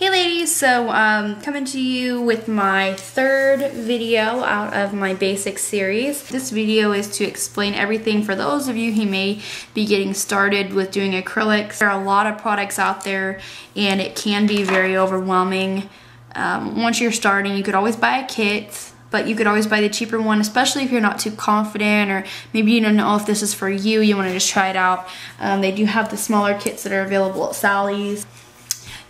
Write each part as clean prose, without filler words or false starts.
Hey ladies, so coming to you with my third video out of my basic series. This video is to explain everything for those of you who may be getting started with doing acrylics. There are a lot of products out there and it can be very overwhelming. Once you're starting, you could always buy a kit, but you could always buy the cheaper one, especially if you're not too confident or maybe you don't know if this is for you, you want to just try it out. They do have the smaller kits that are available at Sally's.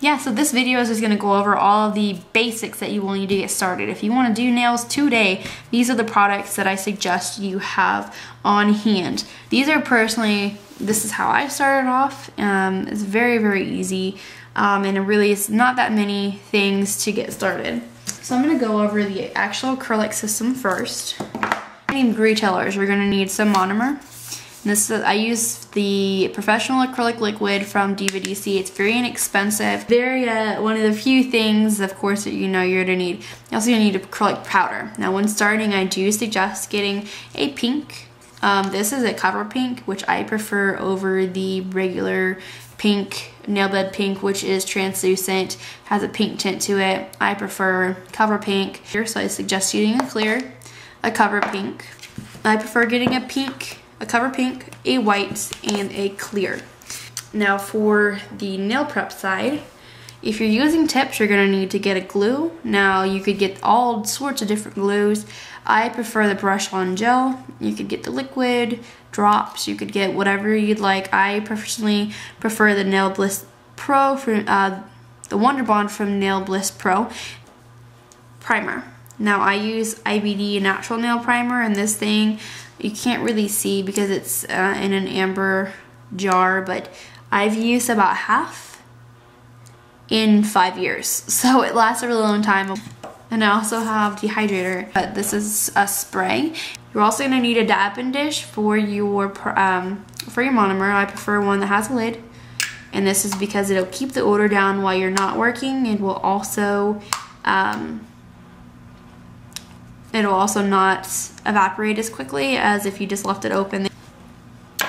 Yeah, so this video is just going to go over all of the basics that you will need to get started. If you want to do nails today, these are the products that I suggest you have on hand. These are personally, this is how I started off. It's very, very easy, and it really is not that many things to get started. So I'm going to go over the actual acrylic system first. Name retailers, we're going to need some monomer. This is, I use the professional acrylic liquid from Diva DC. It's very inexpensive. One of the few things, of course, that you know you're going to need. You're also going to need acrylic powder. Now when starting, I do suggest getting a pink. This is a copper pink, which I prefer over the regular pink, nail bed pink, which is translucent, has a pink tint to it. I prefer copper pink. So I suggest using a clear, a copper pink. I prefer getting a pink, a cover pink, a white, and a clear. Now for the nail prep side, if you're using tips, you're going to need to get a glue. Now you could get all sorts of different glues. I prefer the brush on gel. You could get the liquid, drops, you could get whatever you'd like. I personally prefer the Nail Bliss Pro, the Wonder Bond from Nail Bliss Pro Primer. Now I use IBD Natural Nail Primer, and this thing, you can't really see because it's in an amber jar, but I've used about half in 5 years. So it lasts a really long time. And I also have dehydrator, but this is a spray. You're also gonna need a dabbing dish for your monomer. I prefer one that has a lid. And this is because it'll keep the odor down while you're not working. It will also, it'll also not evaporate as quickly as if you just left it open.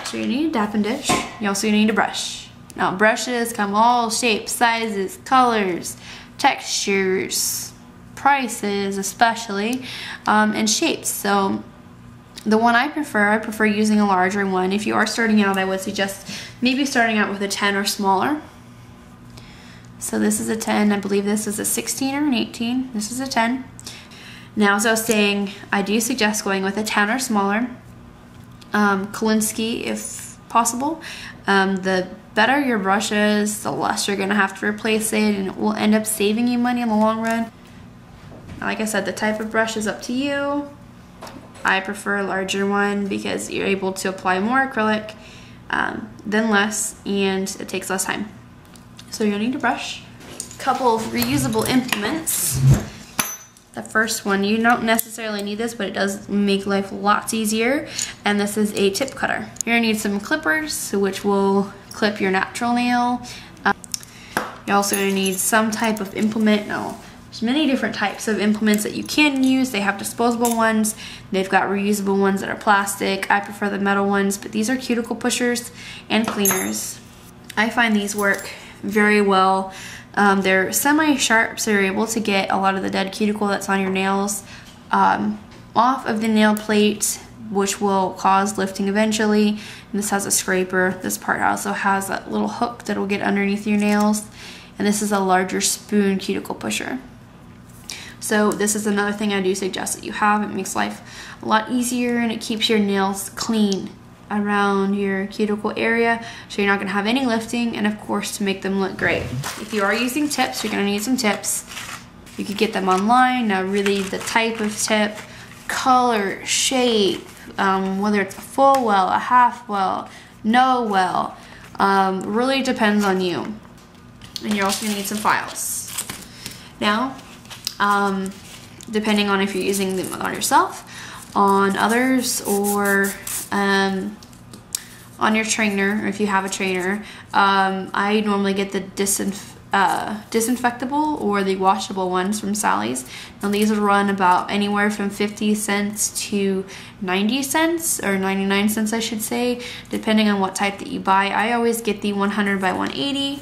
So you need a dapping dish. You also need a brush. Now brushes come all shapes, sizes, colors, textures, prices especially, and shapes. So the one I prefer using a larger one. If you are starting out, I would suggest maybe starting out with a 10 or smaller. So this is a 10. I believe this is a 16 or an 18. This is a 10. Now, as I was saying, I do suggest going with a 10 or smaller, Kolinsky if possible. The better your brush is, the less you're going to have to replace it, and it will end up saving you money in the long run. Like I said, the type of brush is up to you. I prefer a larger one because you're able to apply more acrylic than less, and it takes less time. So you're going to need a brush. A couple of reusable implements. The first one, you don't necessarily need this, but it does make life lots easier, and this is a tip cutter. You're going to need some clippers, which will clip your natural nail. You're also going to need some type of implement. Now, there's many different types of implements that you can use. They have disposable ones. They've got reusable ones that are plastic. I prefer the metal ones, but these are cuticle pushers and cleaners. I find these work very well. They're semi-sharp, so you're able to get a lot of the dead cuticle that's on your nails off of the nail plate, which will cause lifting eventually. And this has a scraper. This part also has a little hook that will get underneath your nails. And this is a larger spoon cuticle pusher. So this is another thing I do suggest that you have. It makes life a lot easier, and it keeps your nails clean around your cuticle area, so you're not gonna have any lifting, and of course to make them look great. If you are using tips, you're gonna need some tips. You could get them online. Now really the type of tip, color, shape, whether it's a full well, a half well, no well, really depends on you. And you're also gonna need some files. Now, depending on if you're using them on yourself, on others, or on your trainer, or if you have a trainer. I normally get the disinfectable or the washable ones from Sally's. Now these run about anywhere from 50 cents to 90 cents or 99 cents I should say, depending on what type that you buy. I always get the 100 by 180.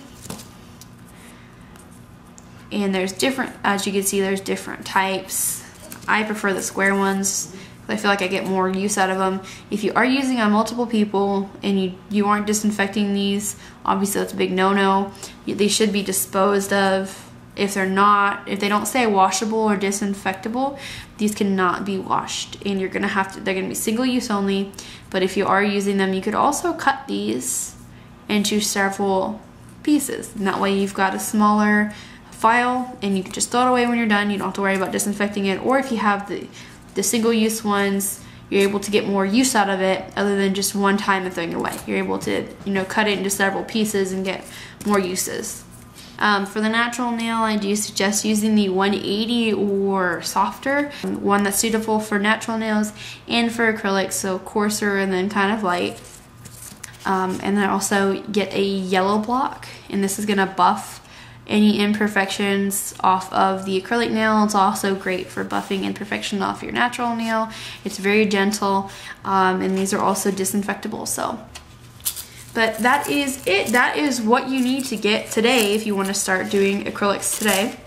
And there's different, as you can see, there's different types. I prefer the square ones. I feel like I get more use out of them. If you are using on multiple people and you aren't disinfecting these, obviously that's a big no-no. They should be disposed of. If they're not, if they don't say washable or disinfectable, these cannot be washed, and you're gonna have to, they're gonna be single use only. But if you are using them, you could also cut these into several pieces, and that way you've got a smaller file and you can just throw it away when you're done. You don't have to worry about disinfecting it. Or if you have the single use ones, you're able to get more use out of it other than just one time and throwing it away. You're able to, you know, cut it into several pieces and get more uses. For the natural nail, I do suggest using the 180 or softer, one that's suitable for natural nails and for acrylics, so coarser and then kind of light. And then also get a yellow block, and this is going to buff any imperfections off of the acrylic nail. It's also great for buffing imperfection off your natural nail. It's very gentle, and these are also disinfectable. So, but that is it. That is what you need to get today if you want to start doing acrylics today.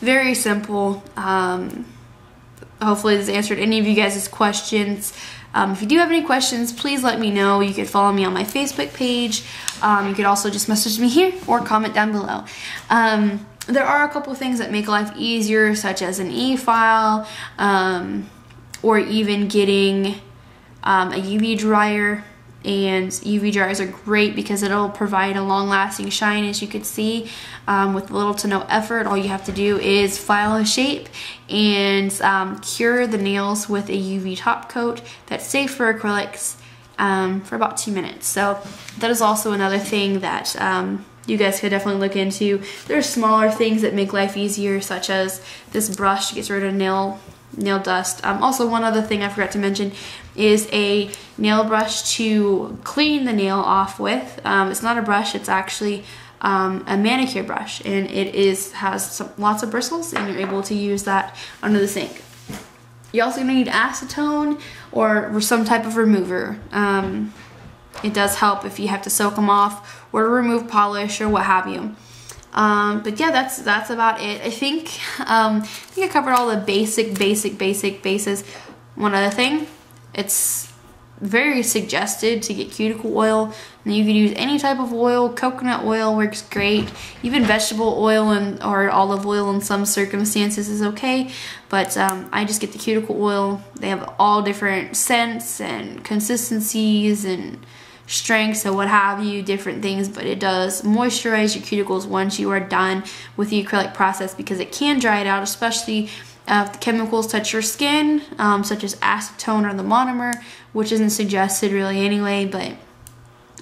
Very simple. Hopefully this answered any of you guys' questions. If you do have any questions, please let me know. You could follow me on my Facebook page. You could also just message me here or comment down below. There are a couple things that make life easier, such as an e-file, or even getting a UV dryer. And UV dryers are great because it'll provide a long-lasting shine, as you could see, with little to no effort. All you have to do is file a shape and cure the nails with a UV top coat that's safe for acrylics for about 2 minutes. So that is also another thing that you guys could definitely look into. There's smaller things that make life easier, such as this brush gets rid of nail dust. Also, one other thing I forgot to mention is a nail brush to clean the nail off with. It's not a brush, it's actually a manicure brush, and it has lots of bristles, and you're able to use that under the sink. You're also going to need acetone or some type of remover. It does help if you have to soak them off or to remove polish or what have you. But yeah, that's about it. I think I covered all the basic bases. One other thing, it's very suggested to get cuticle oil, and you can use any type of oil. Coconut oil works great. Even vegetable oil or olive oil in some circumstances is okay, but I just get the cuticle oil. They have all different scents and consistencies and strengths and what have you, different things, but it does moisturize your cuticles once you are done with the acrylic process, because it can dry it out, especially if the chemicals touch your skin, such as acetone or the monomer, which isn't suggested really anyway, but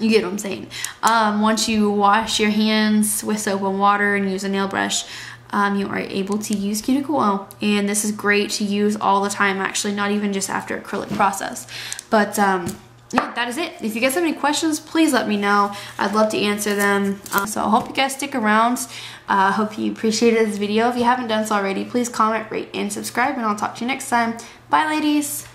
you get what I'm saying. Once you wash your hands with soap and water and use a nail brush, you are able to use cuticle oil, and this is great to use all the time, actually, not even just after acrylic process. But yeah, that is it. If you guys have any questions, please let me know. I'd love to answer them. So I hope you guys stick around. I hope you appreciated this video. If you haven't done so already, please comment, rate, and subscribe, and I'll talk to you next time. Bye, ladies.